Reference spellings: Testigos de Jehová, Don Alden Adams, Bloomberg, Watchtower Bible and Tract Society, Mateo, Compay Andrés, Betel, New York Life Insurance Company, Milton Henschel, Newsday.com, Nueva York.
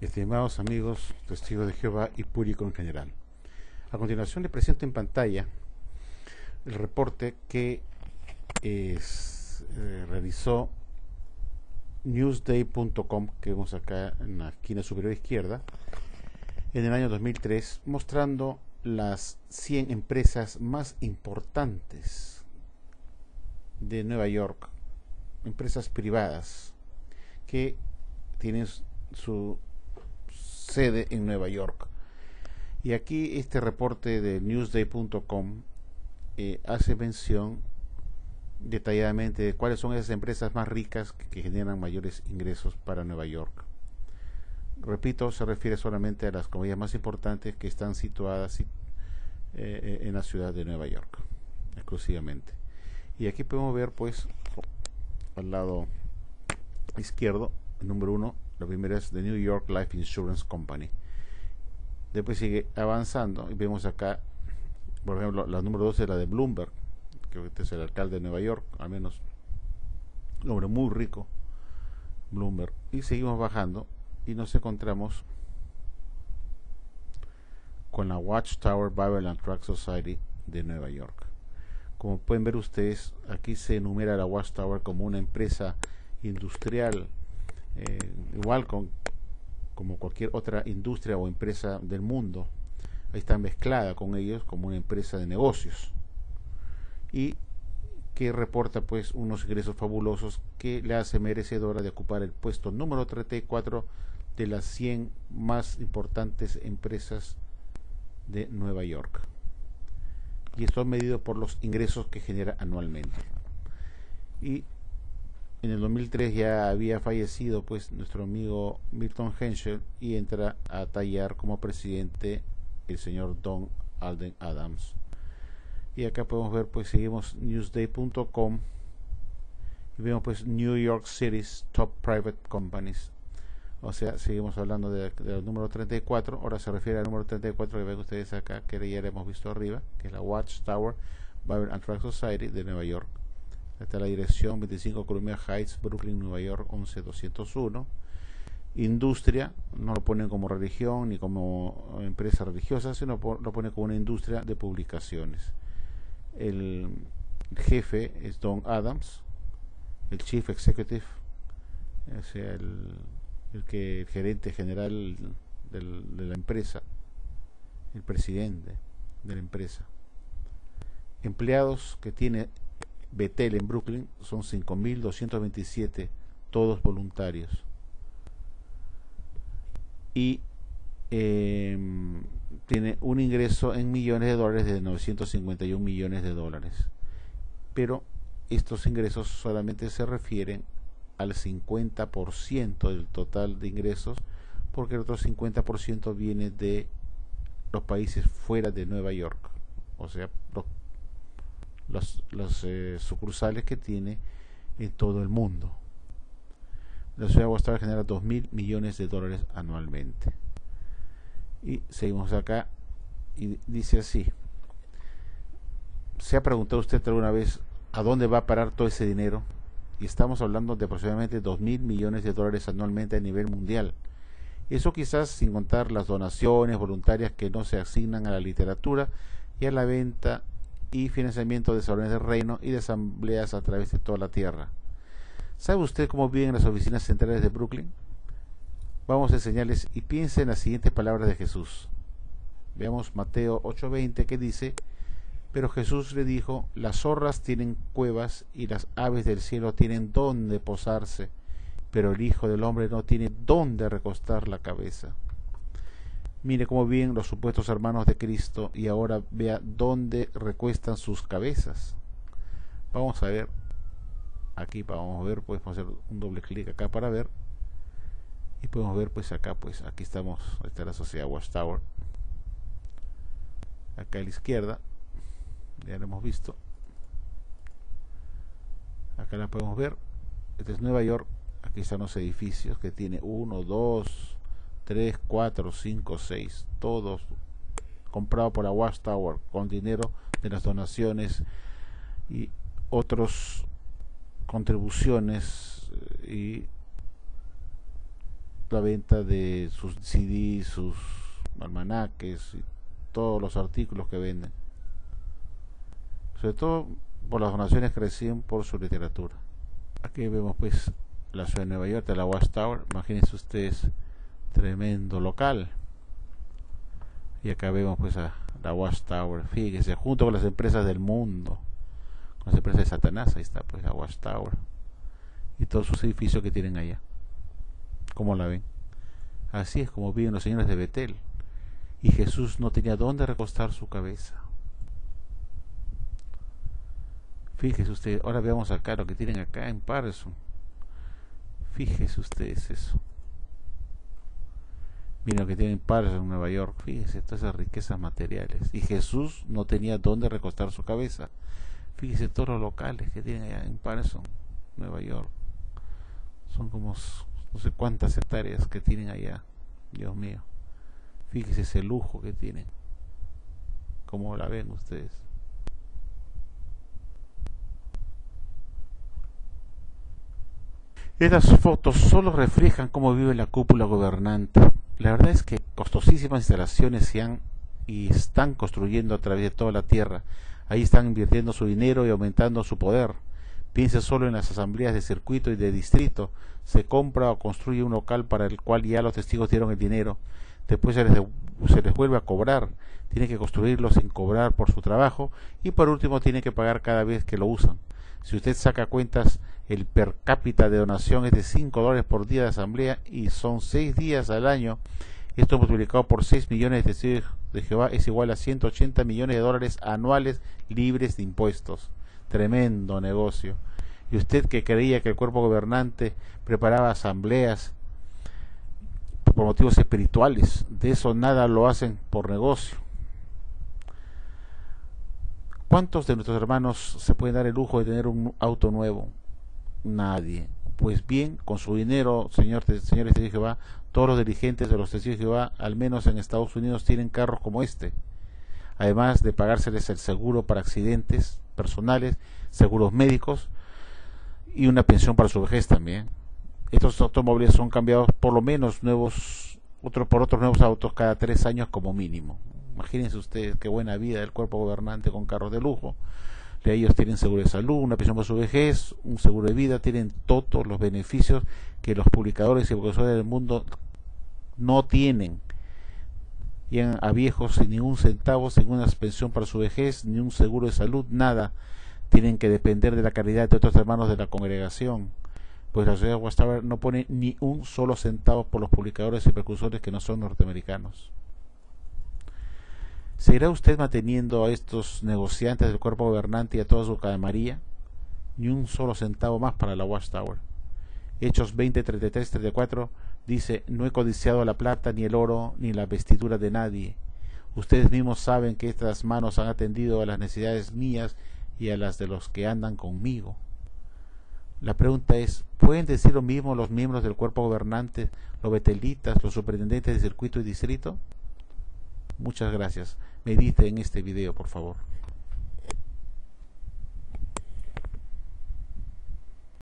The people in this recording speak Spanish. estimados amigos testigos de Jehová y público en general. A continuación les presento en pantalla el reporte que realizó Newsday.com, que vemos acá en la esquina superior izquierda, en el año 2003, mostrando las 100 empresas más importantes de Nueva York, empresas privadas que tienen su sede en Nueva York. Y aquí este reporte de Newsday.com hace mención detalladamente de cuáles son esas empresas más ricas que generan mayores ingresos para Nueva York. Repito, se refiere solamente a las compañías más importantes que están situadas en la ciudad de Nueva York, exclusivamente. Y aquí podemos ver, pues, al lado izquierdo, el número 1, la primera es The New York Life Insurance Company. Después sigue avanzando y vemos acá, por ejemplo, la número 2 es la de Bloomberg, que este es el alcalde de Nueva York, al menos un hombre muy rico, Bloomberg. Y seguimos bajando y nos encontramos con la Watchtower Bible and Tract Society de Nueva York. Como pueden ver ustedes, aquí se enumera la Watchtower como una empresa industrial, igual como cualquier otra industria o empresa del mundo. Ahí está mezclada con ellos como una empresa de negocios, y que reporta, pues, unos ingresos fabulosos que le hace merecedora de ocupar el puesto número 34 de las 100 más importantes empresas de Nueva York, y esto es medido por los ingresos que genera anualmente. Y en el 2003 ya había fallecido, pues, nuestro amigo Milton Henschel, y entra a tallar como presidente el señor Don Alden Adams. Y acá podemos ver, pues, seguimos Newsday.com y vemos, pues, New York City's Top Private Companies. O sea, seguimos hablando del número 34. Ahora se refiere al número 34 que ven ustedes acá, que ya hemos visto arriba, que es la Watchtower Bible and Tract Society de Nueva York. Está la dirección 25 Columbia Heights, Brooklyn, Nueva York 11201. Industria, no lo ponen como religión ni como empresa religiosa, sino lo ponen como una industria de publicaciones. El jefe es Don Adams, el Chief Executive, o sea, el gerente general de la empresa, el presidente de la empresa. Empleados que tiene Betel en Brooklyn son 5.227, todos voluntarios. Y tiene un ingreso en millones de dólares de 951 millones de dólares, pero estos ingresos solamente se refieren al 50% del total de ingresos, porque el otro 50% viene de los países fuera de Nueva York, o sea, los sucursales que tiene en todo el mundo. La ciudad de Boston genera 2.000 millones de dólares anualmente. Y seguimos acá y dice así: ¿se ha preguntado usted alguna vez a dónde va a parar todo ese dinero? Y estamos hablando de aproximadamente 2.000 millones de dólares anualmente a nivel mundial. Eso quizás sin contar las donaciones voluntarias que no se asignan a la literatura y a la venta y financiamiento de salones de reino y de asambleas a través de toda la tierra. ¿Sabe usted cómo viven las oficinas centrales de Brooklyn? Vamos a enseñarles, y piense en las siguientes palabras de Jesús. Veamos Mateo 8:20, que dice: pero Jesús le dijo, las zorras tienen cuevas y las aves del cielo tienen donde posarse, pero el Hijo del Hombre no tiene donde recostar la cabeza. Mire cómo viven los supuestos hermanos de Cristo, y ahora vea dónde recuestan sus cabezas. Vamos a ver aquí, vamos a ver, pues vamos a hacer un doble clic acá para ver, y podemos ver, pues acá, pues aquí estamos, está la sociedad Watchtower acá a la izquierda, ya lo hemos visto, acá la podemos ver. Este es Nueva York, aquí están los edificios que tiene 1, 2, 3, 4, 5, 6, todos comprados por la Watchtower con dinero de las donaciones y otros contribuciones y la venta de sus CDs, sus almanaques y todos los artículos que venden, sobre todo por las donaciones que reciben por su literatura. Aquí vemos pues la ciudad de Nueva York, de la Watchtower. Imagínense ustedes, tremendo local. Y acá vemos pues a la Watchtower, fíjense, junto con las empresas del mundo, con las empresas de Satanás. Ahí está pues la Watchtower y todos sus edificios que tienen allá. ¿Cómo la ven? Así es como viven los señores de Betel. Y Jesús no tenía dónde recostar su cabeza. Fíjese usted, ahora veamos acá lo que tienen acá en Patterson. Fíjese ustedes eso. Miren lo que tienen en Patterson, en Nueva York. Fíjese todas esas riquezas materiales. Y Jesús no tenía dónde recostar su cabeza. Fíjese todos los locales que tienen allá en Patterson, Nueva York. Son como no sé cuántas hectáreas que tienen allá. Dios mío. Fíjese ese lujo que tienen. ¿Cómo la ven ustedes? Estas fotos solo reflejan cómo vive la cúpula gobernante. La verdad es que costosísimas instalaciones se han y están construyendo a través de toda la tierra. Ahí están invirtiendo su dinero y aumentando su poder. Piense solo en las asambleas de circuito y de distrito. Se compra o construye un local para el cual ya los testigos dieron el dinero. Después se les vuelve a cobrar. Tienen que construirlo sin cobrar por su trabajo. Y por último tienen que pagar cada vez que lo usan. Si usted saca cuentas, el per cápita de donación es de $5 por día de asamblea y son 6 días al año. Esto multiplicado por 6 millones de testigos de Jehová es igual a $180 millones anuales libres de impuestos. Tremendo negocio. Y usted que creía que el cuerpo gobernante preparaba asambleas por motivos espirituales, de eso nada, lo hacen por negocio. ¿Cuántos de nuestros hermanos se pueden dar el lujo de tener un auto nuevo? Nadie. Pues bien, con su dinero, señores de Jehová, todos los dirigentes de los testigos de Jehová, al menos en Estados Unidos, tienen carros como este. Además de pagárseles el seguro para accidentes personales, seguros médicos y una pensión para su vejez también. Estos automóviles son cambiados por lo menos por otros nuevos autos cada 3 años como mínimo. Imagínense ustedes qué buena vida del cuerpo gobernante con carros de lujo. De ellos tienen seguro de salud, una pensión por su vejez, un seguro de vida, tienen todos los beneficios que los publicadores y profesores del mundo no tienen. Llegan a viejos sin ningún centavo, sin una pensión para su vejez, ni un seguro de salud, nada. Tienen que depender de la caridad de otros hermanos de la congregación. Pues la sociedad de Watchtower no pone ni un solo centavo por los publicadores y precursores que no son norteamericanos. ¿Seguirá usted manteniendo a estos negociantes del cuerpo gobernante y a toda su camarilla? Ni un solo centavo más para la Watchtower. Hechos 20:33-34 dice: no he codiciado la plata, ni el oro, ni la vestidura de nadie. Ustedes mismos saben que estas manos han atendido a las necesidades mías y a las de los que andan conmigo. La pregunta es, ¿pueden decir lo mismo los miembros del cuerpo gobernante, los betelitas, los superintendentes de circuito y distrito? Muchas gracias. Medite en este video, por favor.